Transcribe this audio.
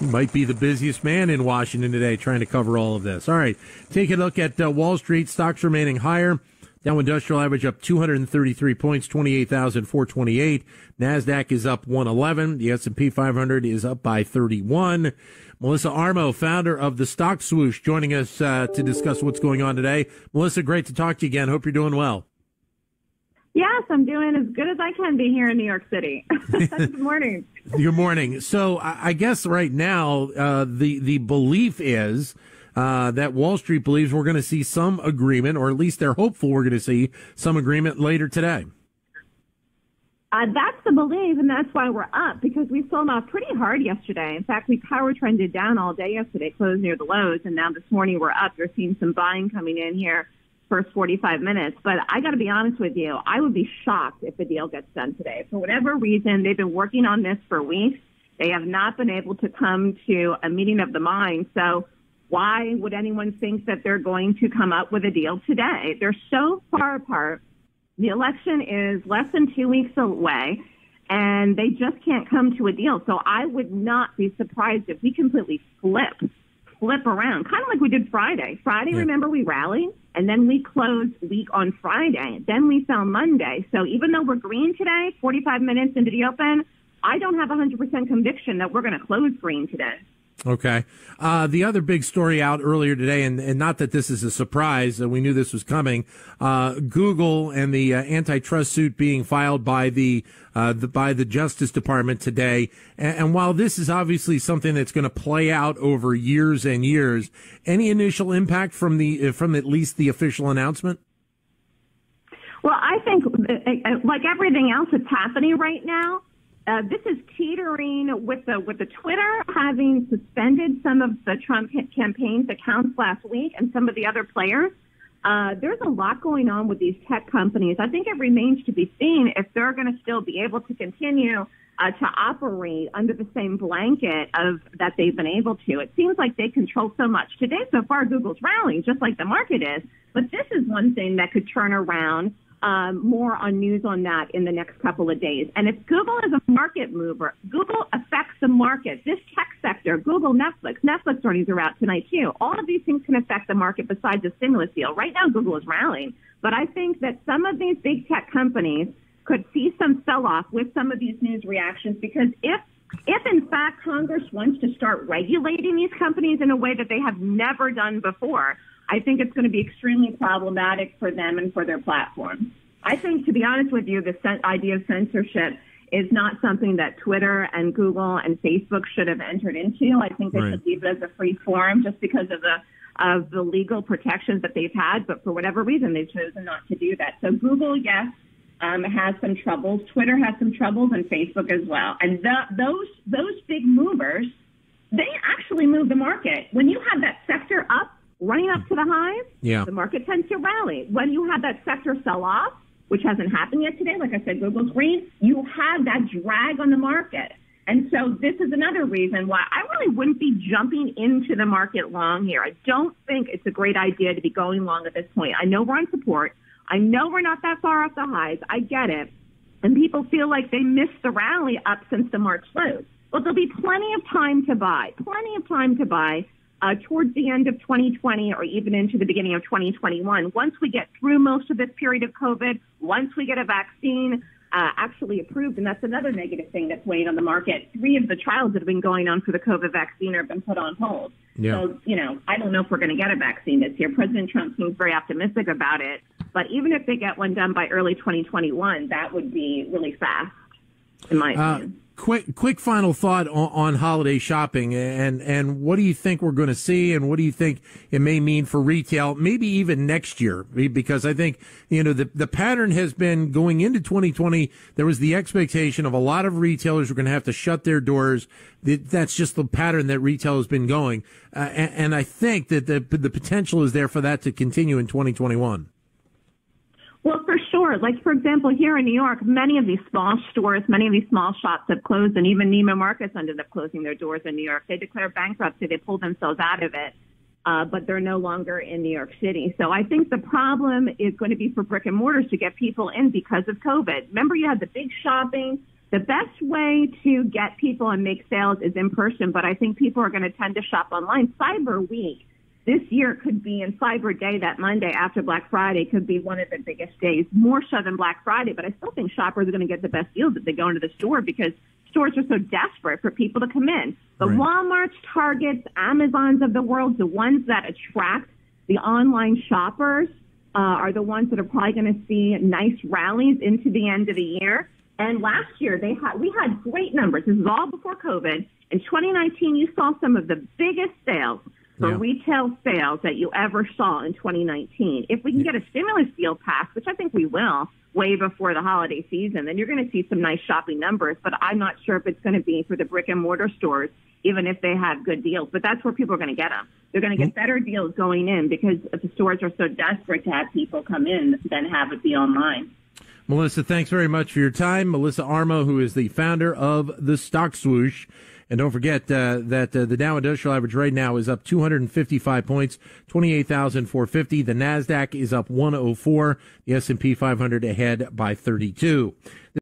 might be the busiest man in Washington today trying to cover all of this. All right, take a look at Wall Street. Stocks remaining higher. Dow Industrial Average up 233 points, 28,428. NASDAQ is up 111. The S&P 500 is up by 31. Melissa Armo, founder of The Stock Swoosh, joining us to discuss what's going on today. Melissa, great to talk to you again. Hope you're doing well. Yes, I'm doing as good as I can be here in New York City. Good morning. Good morning. So I guess right now the belief is that Wall Street believes we're going to see some agreement, or at least they're hopeful we're going to see some agreement later today. That's the belief, and that's why we're up, because we sold off pretty hard yesterday. In fact, we power trended down all day yesterday, closed near the lows, and now this morning we're up. We're seeing some buying coming in here. First 45 minutes, but I got to be honest with you, I would be shocked if the deal gets done today. For whatever reason, they've been working on this for weeks. They have not been able to come to a meeting of the minds. So why would anyone think that they're going to come up with a deal today? They're so far apart. The election is less than 2 weeks away, and they just can't come to a deal. So I would not be surprised if we completely flip around, kind of like we did Friday. Friday, remember, we rallied, and then we closed week on Friday. Then we fell Monday. So even though we're green today, 45 minutes into the open, I don't have 100% conviction that we're going to close green today. Okay. The other big story out earlier today, and not that this is a surprise, we knew this was coming, Google and the antitrust suit being filed by the Justice Department today. And while this is obviously something that's going to play out over years and years, any initial impact from the from at least the official announcement? Well, I think like everything else that's happening right now, this is teetering with the Twitter having suspended some of the Trump campaign's accounts last week and some of the other players. There's a lot going on with these tech companies. I think it remains to be seen if they're going to still be able to continue to operate under the same blanket of that they've been able to. It seems like they control so much. Today, so far, Google's rallying just like the market is. But this is one thing that could turn around. More on news on that in the next couple of days. And if Google is a market mover, Google affects the market. This tech sector, Google, Netflix earnings are out tonight too. All of these things can affect the market besides the stimulus deal. Right now, Google is rallying. But I think that some of these big tech companies could see some sell-off with some of these news reactions, because if in fact Congress wants to start regulating these companies in a way that they have never done before, I think it's going to be extremely problematic for them and for their platform. I think, to be honest with you, the idea of censorship is not something that Twitter and Google and Facebook should have entered into. I think they should leave it as a free forum just because of the legal protections that they've had. But for whatever reason, they've chosen not to do that. So Google, yes, has some troubles. Twitter has some troubles, and Facebook as well. And those big movers, they actually move the market. When you have that sector up, running up to the highs, the market tends to rally. When you have that sector sell-off, which hasn't happened yet today, like I said, Google's green, you have that drag on the market. And so this is another reason why I really wouldn't be jumping into the market long here. I don't think it's a great idea to be going long at this point. I know we're on support. I know we're not that far off the highs. I get it. And people feel like they missed the rally up since the March lows. Well, there'll be plenty of time to buy, towards the end of 2020 or even into the beginning of 2021. Once we get through most of this period of COVID, once we get a vaccine actually approved, and that's another negative thing that's weighing on the market. 3 of the trials that have been going on for the COVID vaccine have been put on hold. So, I don't know if we're going to get a vaccine this year. President Trump seems very optimistic about it. But even if they get one done by early 2021, that would be really fast, in my opinion. Quick final thought on holiday shopping, and what do you think we're going to see, and what do you think it may mean for retail, maybe even next year? Because I think, the pattern has been going into 2020, there was the expectation of a lot of retailers were going to have to shut their doors. That's just the pattern that retail has been going. And I think that the potential is there for that to continue in 2021. Well, for sure. Like, for example, here in New York, many of these small stores, many of these small shops have closed, and even Neiman Marcus ended up closing their doors in New York. They declared bankruptcy. They pulled themselves out of it, but they're no longer in New York City. So I think the problem is going to be for brick and mortars to get people in because of COVID. Remember, you had the big shopping, The best way to get people and make sales is in person, but I think people are going to tend to shop online. Cyber Week this year could be, in Cyber Day, that Monday after Black Friday, could be one of the biggest days, more so than Black Friday. But I still think shoppers are going to get the best deals if they go into the store, because stores are so desperate for people to come in. The right. Walmarts, Targets, Amazons of the world, the ones that attract the online shoppers, are the ones that are probably going to see nice rallies into the end of the year. And last year, we had great numbers. This is all before COVID. In 2019, you saw some of the biggest sales for retail sales that you ever saw in 2019. If we can get a stimulus deal passed, which I think we will, way before the holiday season, then you're going to see some nice shopping numbers. But I'm not sure if it's going to be for the brick-and-mortar stores, even if they have good deals. But that's where people are going to get them. They're going to get better deals going in, because if the stores are so desperate to have people come in than have it be online. Melissa, thanks very much for your time. Melissa Armo, who is the founder of The Stock Swoosh. And don't forget that the Dow Industrial Average right now is up 255 points, 28,450. The NASDAQ is up 104. The S&P 500 ahead by 32.